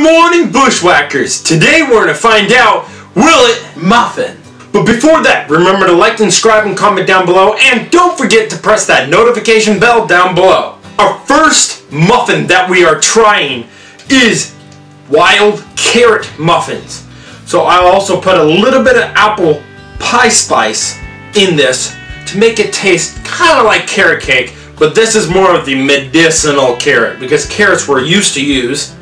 Good morning, Bushwhackers! Today we're gonna find out, will it muffin? But before that, remember to like, subscribe, and comment down below, and don't forget to press that notification bell down below. Our first muffin that we are trying is wild carrot muffins. So I'll also put a little bit of apple pie spice in this to make it taste kind of like carrot cake, but this is more of the medicinal carrot, because carrots we're used to use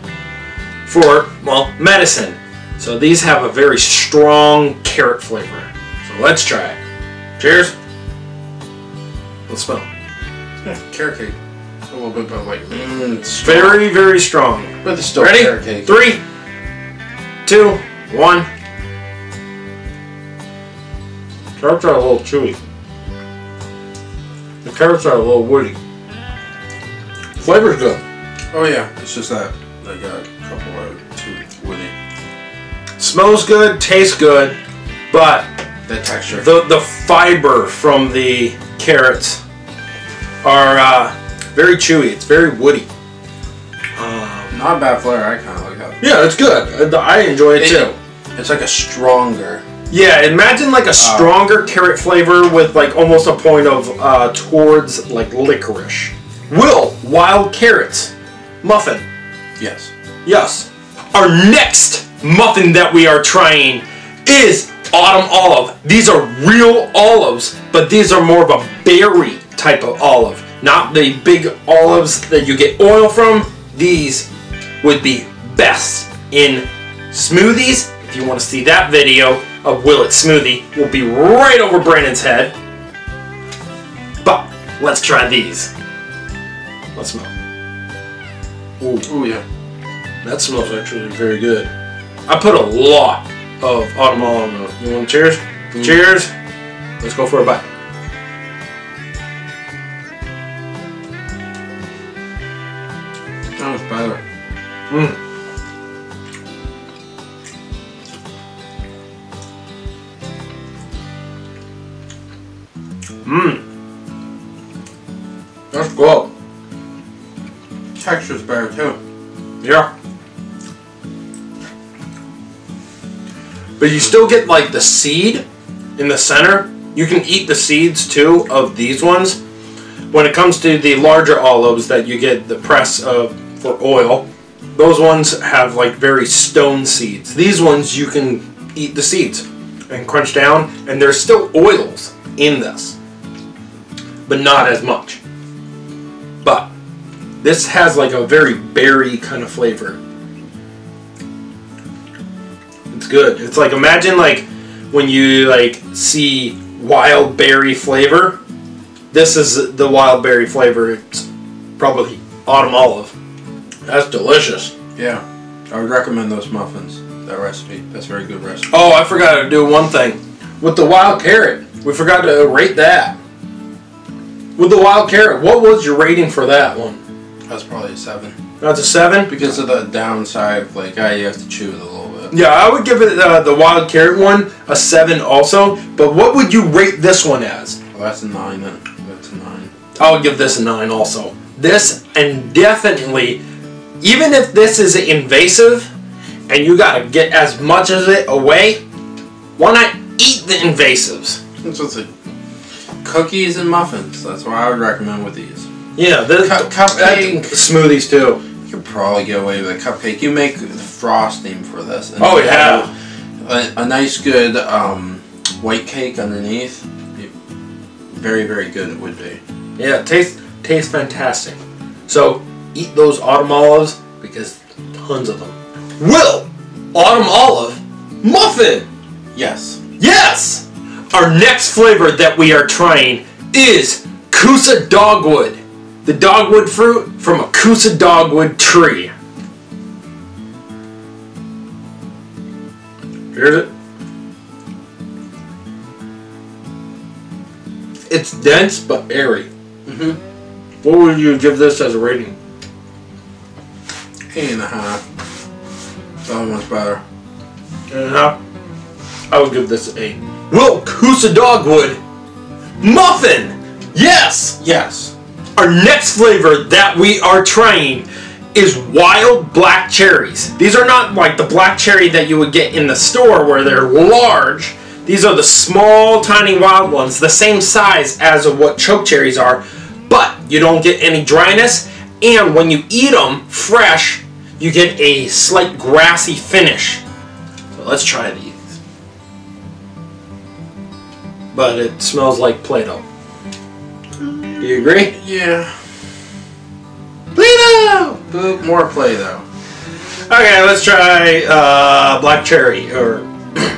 for, well, medicine. So these have a very strong carrot flavor. So let's try it. Cheers. Let's smell. Yeah, carrot cake. A little bit, but like, it's very, very strong. But it's still ready? Carrot cake. 3, 2, 1. Carrots are a little chewy. The carrots are a little woody. The flavor's good. Oh yeah, it's just that they got a couple of too woody. Smells good, tastes good, but the texture, the fiber from the carrots are very chewy. It's very woody. Not a bad flavor. I kind of like that. Yeah, it's good. I enjoy it too. It's like a stronger. Yeah, imagine like a stronger carrot flavor with like almost a point of towards like licorice. Will wild carrots muffin? Yes. Yes. Our next muffin that we are trying is autumn olive. These are real olives, but these are more of a berry type of olive. Not the big olives that you get oil from. These would be best in smoothies. If you want to see that video, a Will It smoothie will be right over Brandon's head. But let's try these. Let's smell. Ooh, yeah. That smells actually very good. I put a lot of autumn olive in it. You want cheers? Mm. Cheers. Let's go for a bite. That was better. Mmm. Mmm. That's good. Texture's better too. Yeah. But you still get like the seed in the center. You can eat the seeds too of these ones. When it comes to the larger olives that you get the press of for oil, those ones have like very stone seeds. These ones you can eat the seeds and crunch down, and there's still oils in this, but not as much. But this has like a very berry kind of flavor. It's good. It's like, imagine like when you like see wild berry flavor. This is the wild berry flavor. It's probably autumn olive. That's delicious. Yeah, I would recommend those muffins, that recipe. That's a very good recipe. Oh, I forgot to do one thing with the wild carrot. We forgot to rate that. With the wild carrot, what was your rating for that one? That's probably a 7. That's a 7? Because of the downside, like, you have to chew it a little bit. Yeah, I would give it the wild carrot one a 7 also. But what would you rate this one as? Well, that's a 9 then. That's a 9. I would give this a 9 also. This, and definitely, even if this is invasive, and you gotta get as much of it away, why not eat the invasives? That's what's it. Cookies and muffins. That's what I would recommend with these. Yeah, the cupcake smoothies too. You could probably get away with a cupcake. You make frosting for this. And oh yeah, a nice good white cake underneath. Very, very good it would be. Yeah, tastes fantastic. So eat those autumn olives, because tons of them. Will autumn olive muffin? Yes. Yes. Our next flavor that we are trying is Kousa Dogwood. The dogwood fruit from a Kousa Dogwood tree. Here's it. It's dense but airy. Mm-hmm. What would you give this as a rating? 8.5. That one's better. 8.5? I would give this an 8. Will Kousa Dogwood muffin? Yes! Yes. Our next flavor that we are trying is wild black cherries. These are not like the black cherry that you would get in the store where they're large. These are the small, tiny wild ones, the same size as of what choke cherries are, but you don't get any dryness, and when you eat them fresh, you get a slight grassy finish. So let's try these. But it smells like Play-Doh. Do you agree? Yeah. Play-Doh! More Play-Doh. Okay, let's try black cherry, or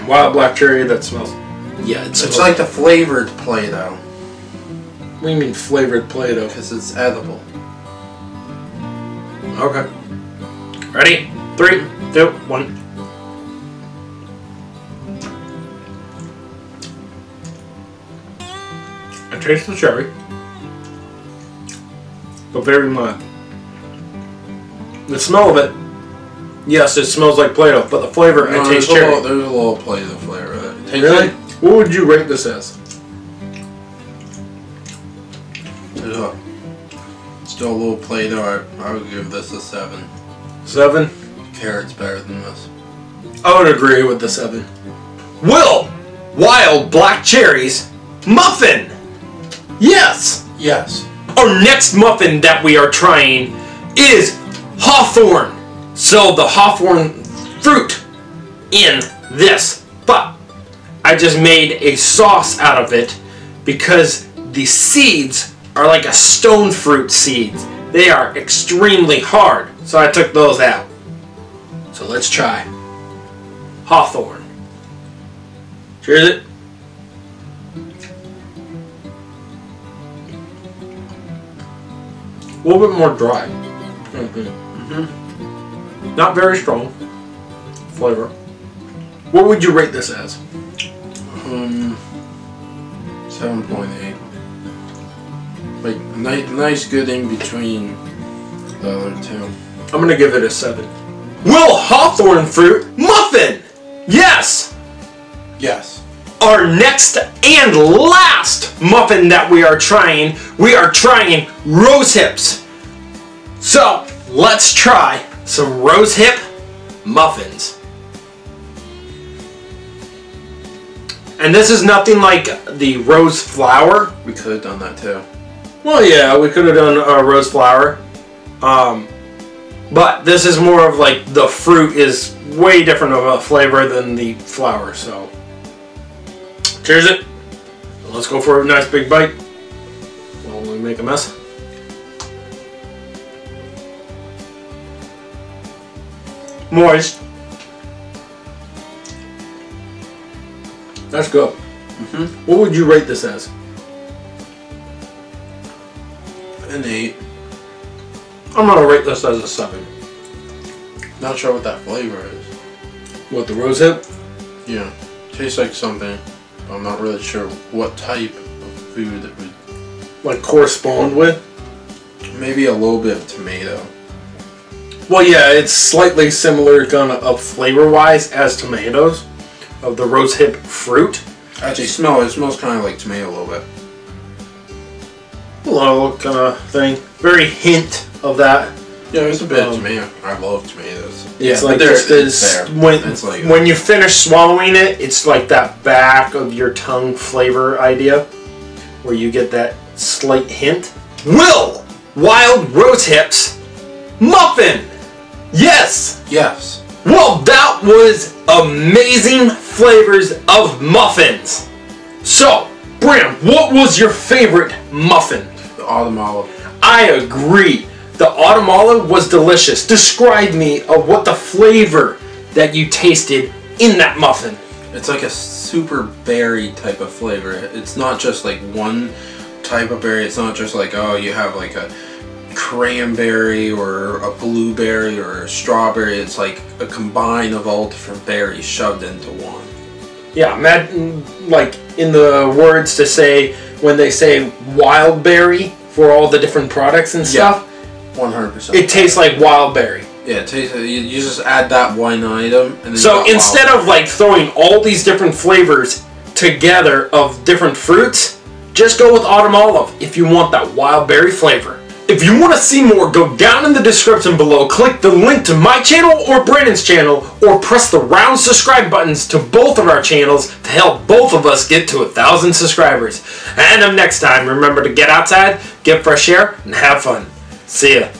wild black cherry that smells... Yeah, it's like the flavored Play-Doh. What do you mean flavored Play-Doh? Because it's edible. Okay. Ready? 3, 2, 1. I taste the cherry, but very mild. The smell of it, yes, it smells like Play-Doh, but the flavor, no, I taste cherry. There's a little Play-Doh flavor. Really? Like, what would you rate this as? Still a little Play-Doh. I would give this a 7. 7? Carrot's better than this. I would agree with the 7. Will wild black cherries muffin? Yes! Yes. Our next muffin that we are trying is hawthorn. So the hawthorn fruit in this. But I just made a sauce out of it because the seeds are like a stone fruit seeds. They are extremely hard. So I took those out. So let's try hawthorn. Cheers it. A little bit more dry. Mm-hmm. Not very strong flavor. What would you rate this as? 7.8. Like nice, good in between the other two. I'm gonna give it a 7. Will hawthorn fruit muffin? Yes. Yes. Our next and last muffin that we are trying rose hips. So let's try some rose hip muffins. And this is nothing like the rose flower. We could have done that too. Well, yeah, we could have done a rose flower. But this is more of like the fruit is way different of a flavor than the flower, so. Cheers it. Let's go for a nice big bite. While we make a mess. Moist. That's good. Mm-hmm. What would you rate this as? An 8. I'm gonna rate this as a 7. Not sure what that flavor is. What, the rose hip? Yeah. Tastes like something. I'm not really sure what type of food it would like correspond with. Maybe a little bit of tomato. Well, yeah, it's slightly similar kind of flavor-wise as tomatoes of the rose hip fruit. Actually, smell it smells kind of like tomato a little bit. A little kind of thing. Very hint of that. Yeah, it's a bit of tomato. I love tomatoes. Yeah, it's like when you finish swallowing it, it's like that back of your tongue flavor idea, where you get that slight hint. Will wild rose hips muffin? Yes. Yes. Well, that was amazing flavors of muffins. So, Bram, what was your favorite muffin? The autumn olive. I agree. The autumn olive was delicious. Describe me of what the flavor that you tasted in that muffin. It's like a super berry type of flavor. It's not just like one type of berry. It's not just like, oh, you have like a cranberry or a blueberry or a strawberry. It's like a combine of all different berries shoved into one. Yeah, like in the words to say, when they say wild berry for all the different products and stuff. Yeah. 100%. It tastes like wild berry. Yeah, it tastes. You just add that one item, and then so instead of like throwing all these different flavors together of different fruits, just go with autumn olive if you want that wild berry flavor. If you want to see more, go down in the description below, click the link to my channel or Brandon's channel, or press the round subscribe buttons to both of our channels to help both of us get to 1,000 subscribers. And until next time, remember to get outside, get fresh air, and have fun. See ya.